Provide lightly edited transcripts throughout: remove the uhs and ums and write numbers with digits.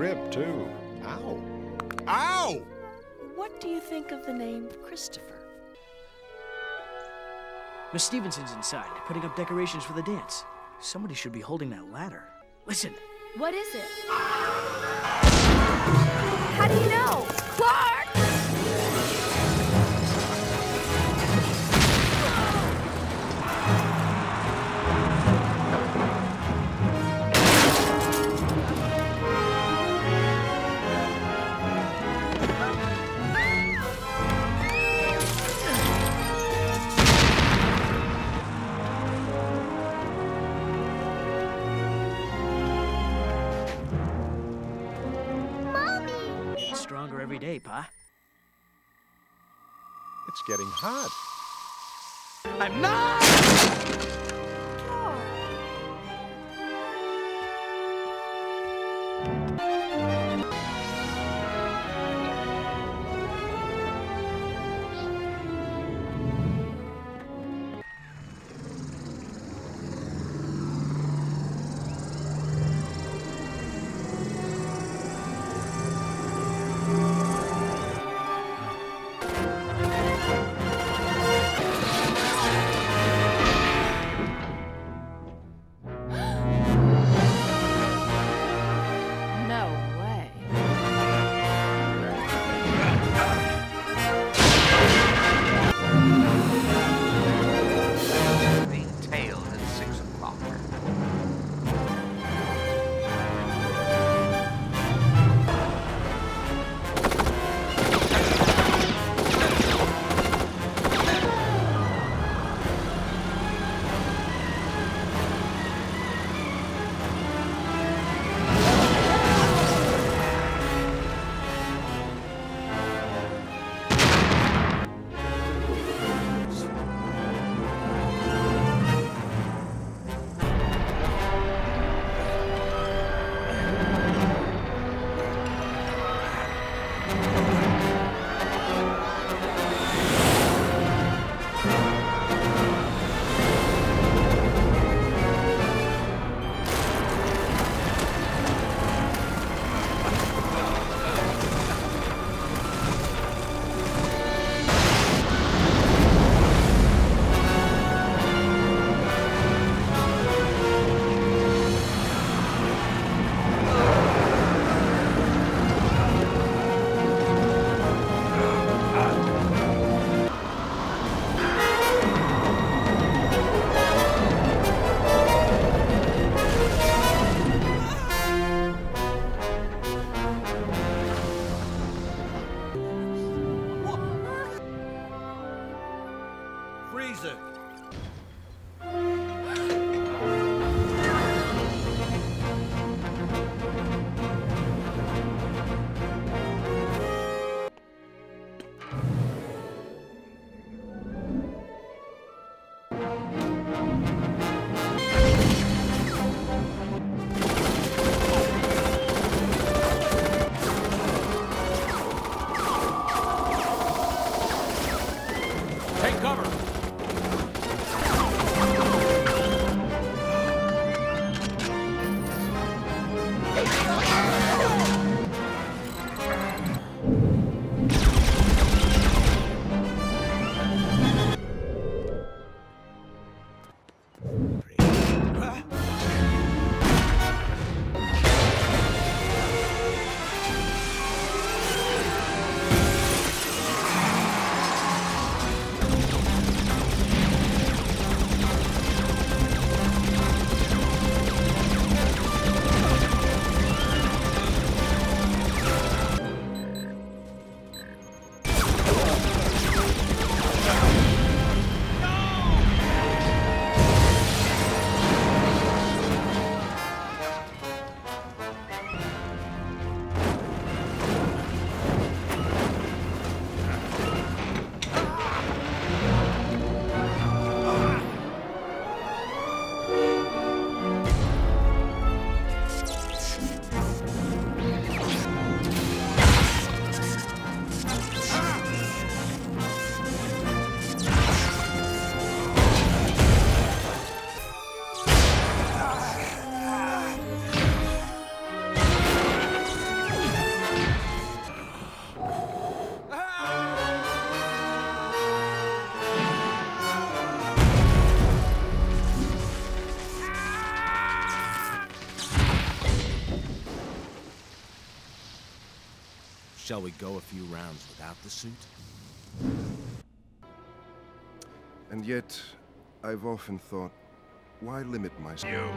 grip, too. Ow. Ow! What do you think of the name Christopher? Miss Stevenson's inside, putting up decorations for the dance. Somebody should be holding that ladder. Listen. What is it? How do you know? Clark! Every day, Pa. It's getting hot. I'm not! No. Shall we go a few rounds without the suit? And yet, I've often thought, why limit myself?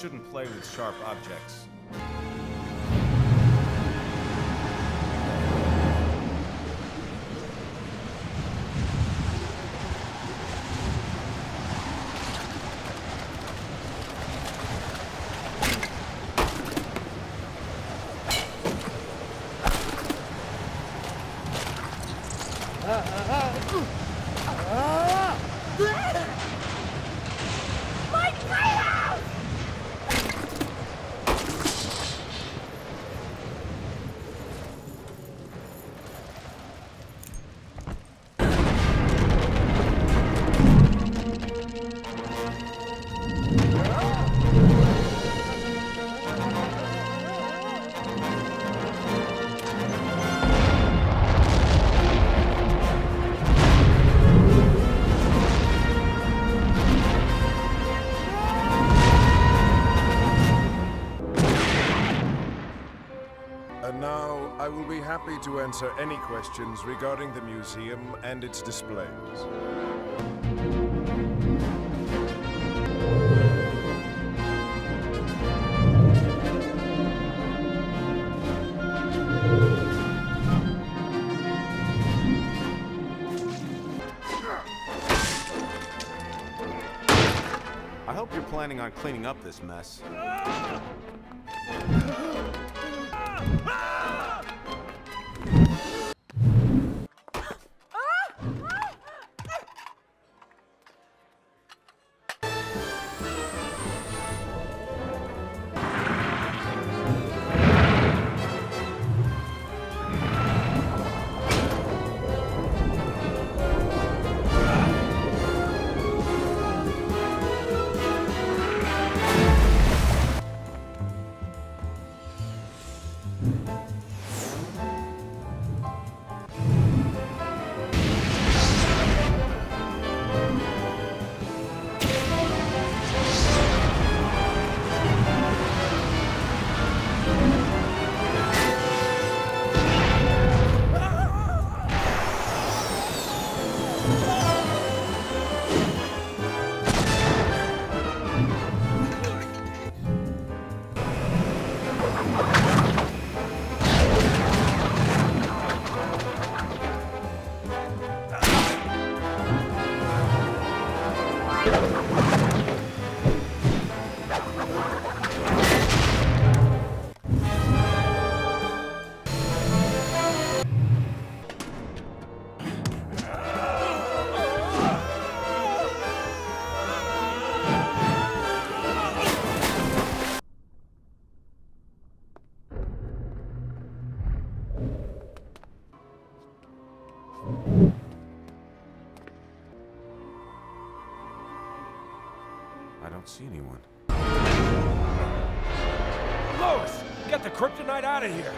Shouldn't play with sharp objects. I will be happy to answer any questions regarding the museum and its displays. I hope you're planning on cleaning up this mess. I don't see anyone. Lois! Get the kryptonite out of here!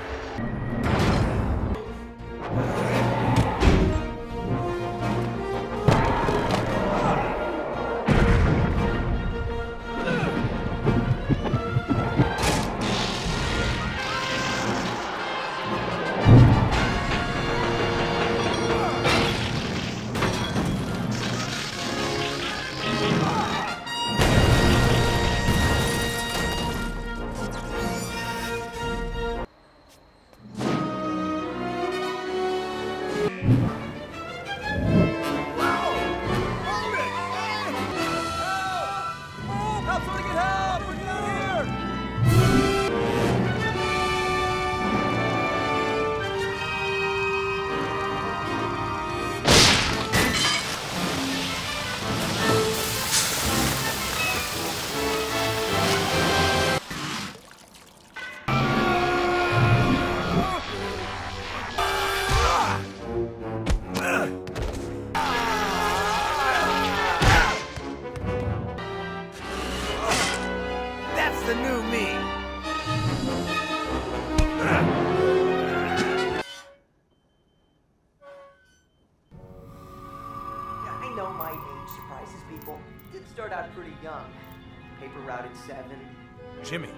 Jimmy.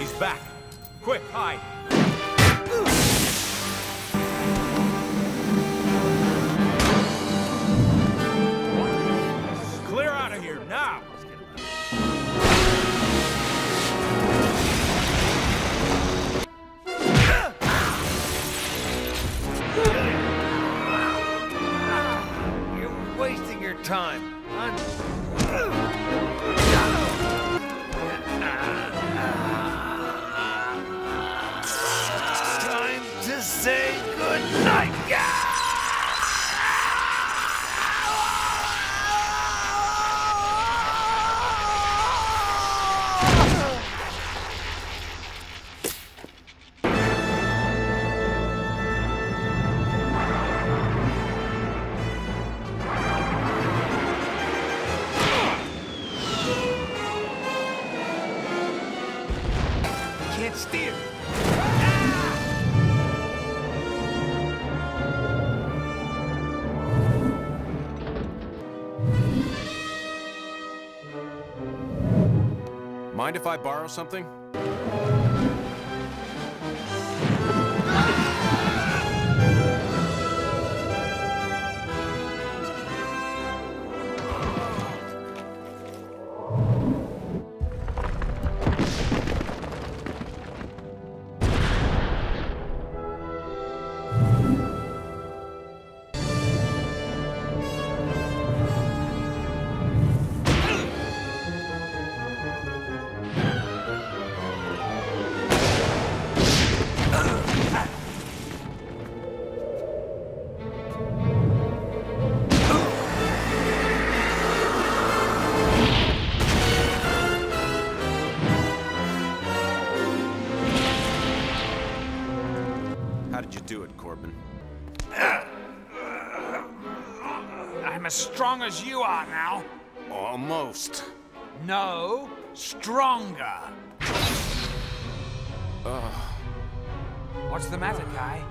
He's back. Quick, hide. Clear out of here now. You're wasting your time. Mind if I borrow something? As strong as you are now. Almost. No, stronger. What's the matter, Kai?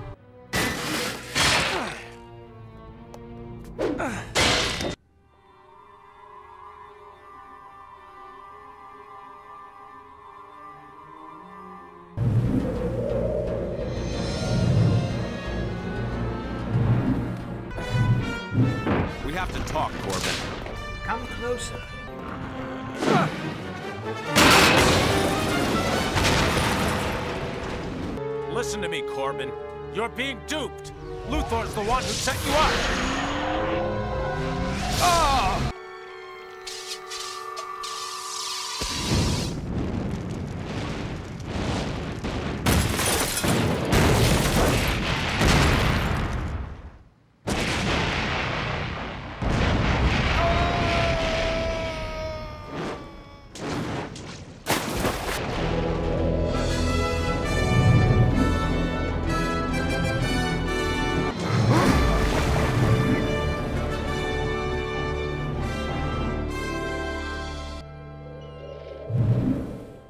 Listen to me, Corbin. You're being duped. Luthor's the one who set you up. Oh!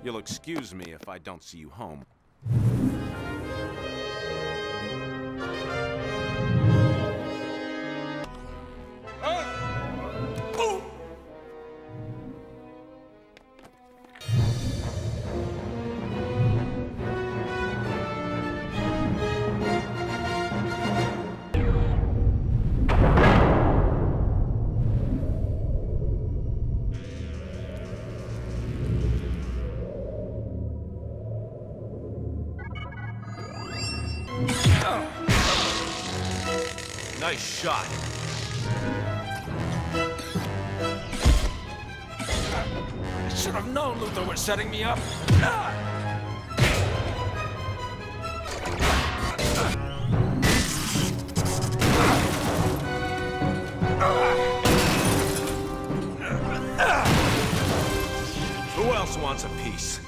You'll excuse me if I don't see you home. Nice shot. I should have known Luthor was setting me up. Who else wants a piece?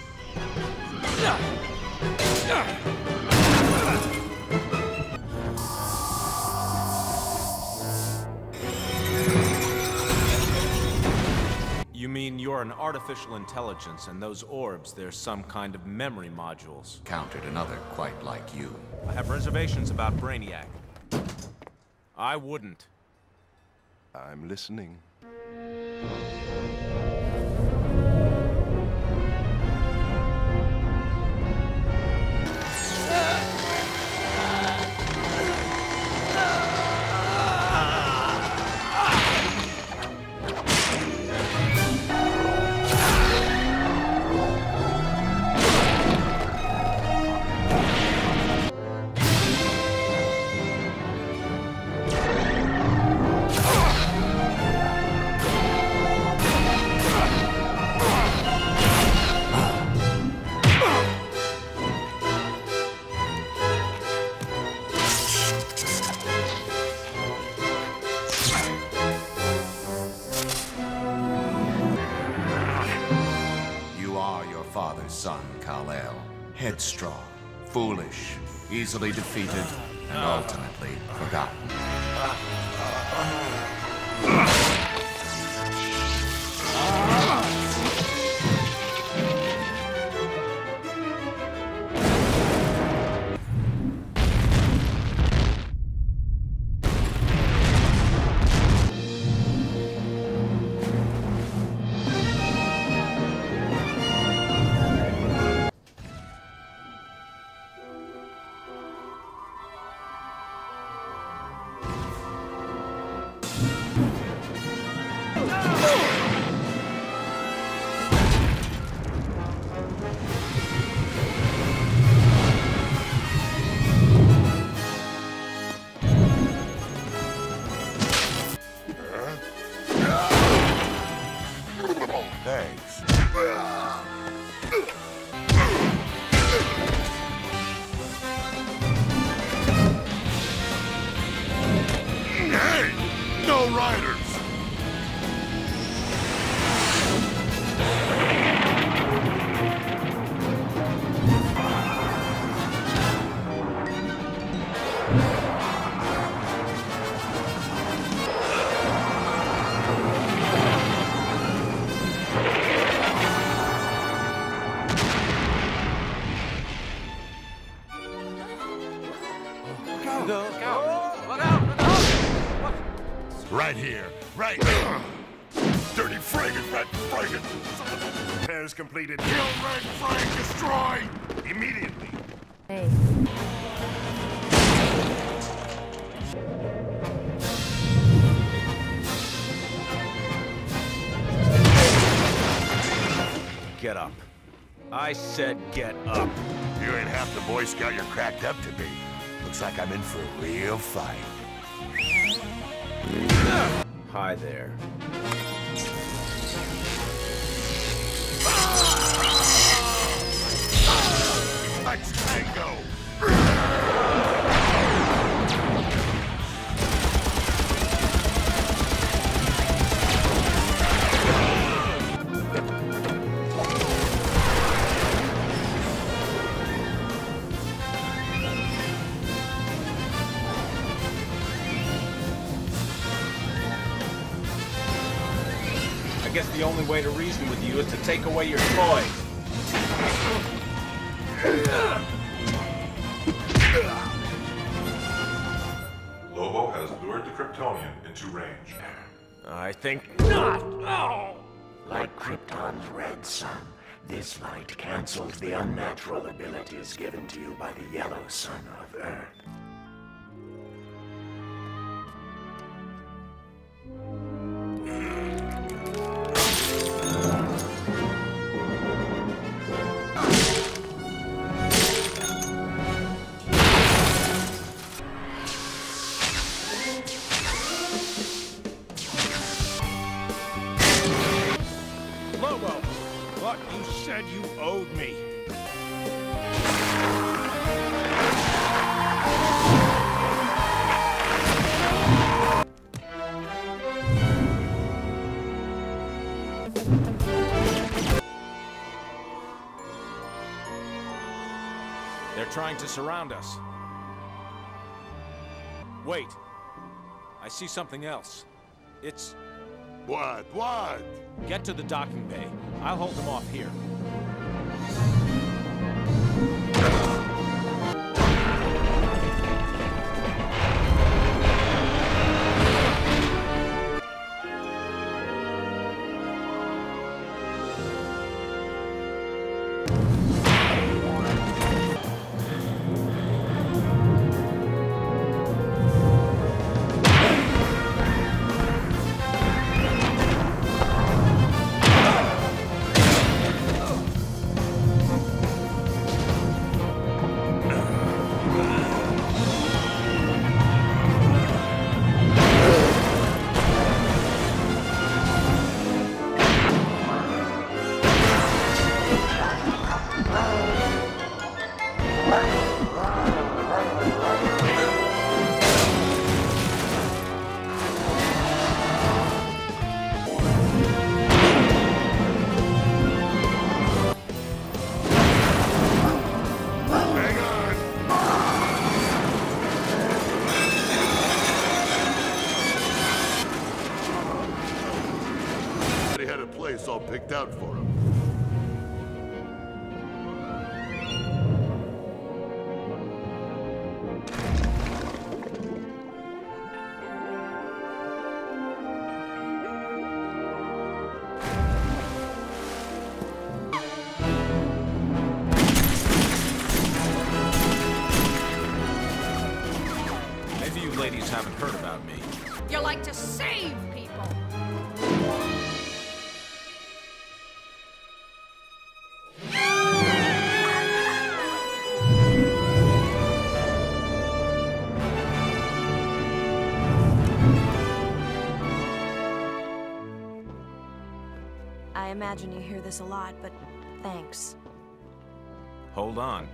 You mean you're an artificial intelligence, and those orbs, they're some kind of memory modules? Countered another quite like you. I have reservations about Brainiac. I wouldn't. I'm listening. Father's son, Kal-El. Headstrong, foolish, easily defeated, and ultimately forgotten. Right here, right here. Dirty Fraggin, Red Fraggin. Repairs completed. Kill Red Frag, destroy immediately. Hey. Get up. I said get up. You ain't half the Boy Scout you're cracked up to be. Looks like I'm in for a real fight. Hi there. Let's tango! I guess the only way to reason with you is to take away your toys. Lobo has lured the Kryptonian into range. I think not! Oh! Like Krypton's red sun, this light cancels the unnatural abilities given to you by the yellow sun of Earth. You said you owed me. They're trying to surround us. Wait. I see something else. It's... What? What? Get to the docking bay. I'll hold them off here. All picked out for him. Maybe you ladies haven't heard about me. You like to save people. I imagine you hear this a lot, but thanks. Hold on.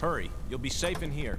Hurry, you'll be safe in here.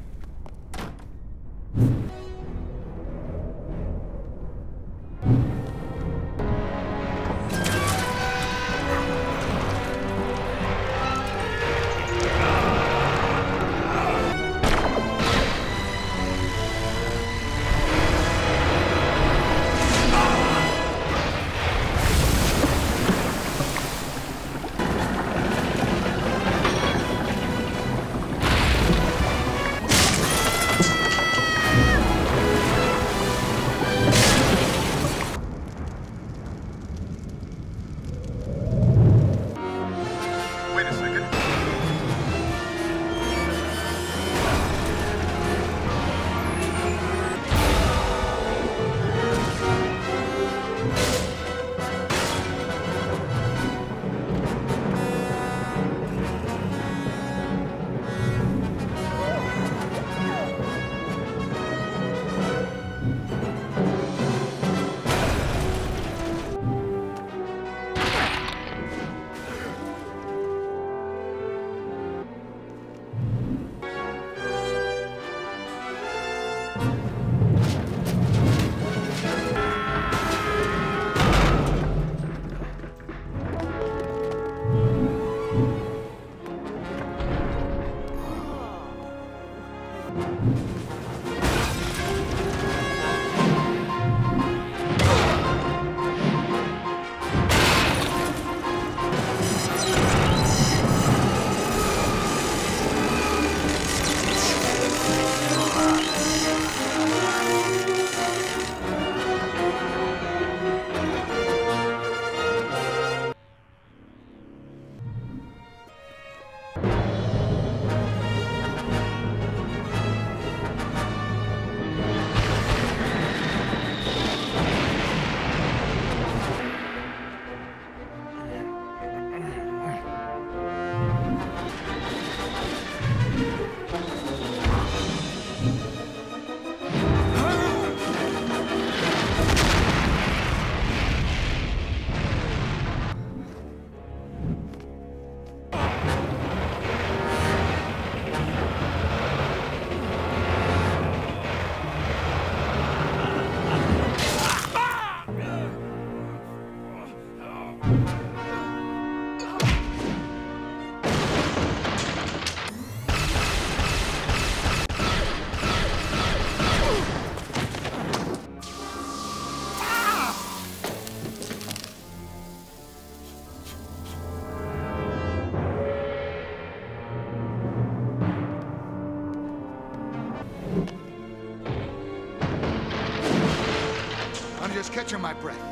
Just catching my breath.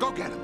Go get him.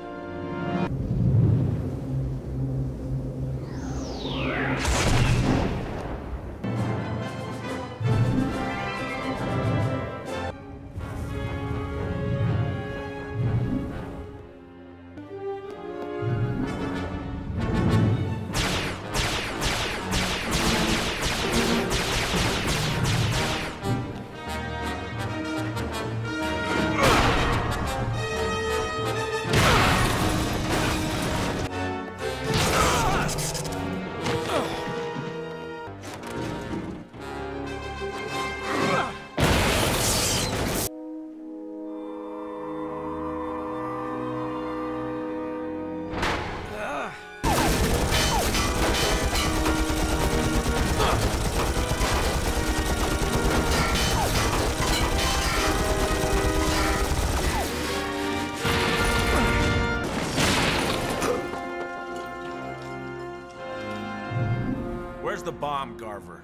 Where's the bomb, Garver?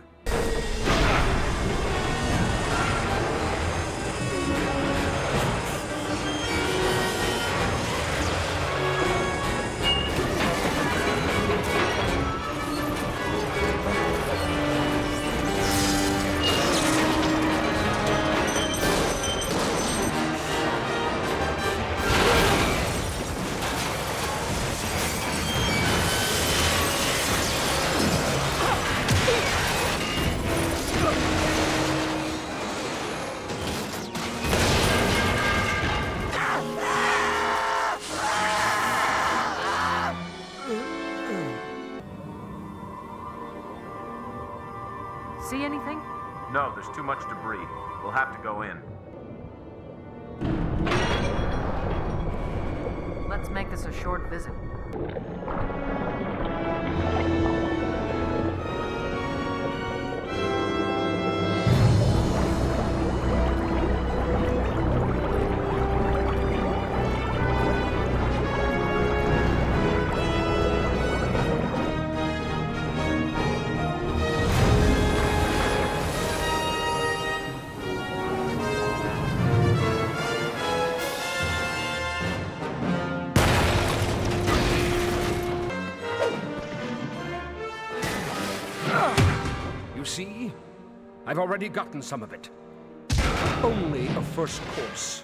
See anything? No, there's too much debris. We'll have to go in. Let's make this a short visit. See? I've already gotten some of it. Only a first course.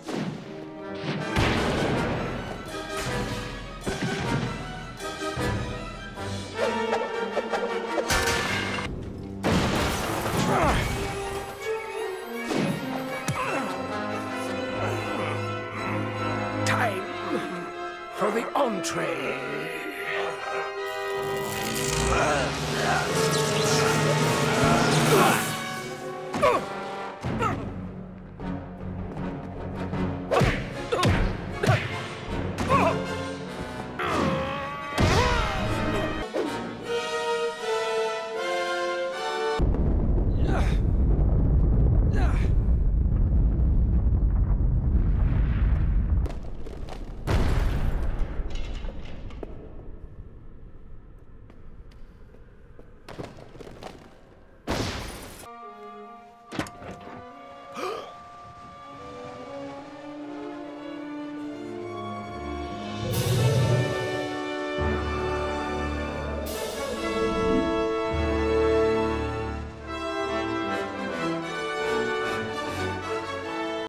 Time for the entree.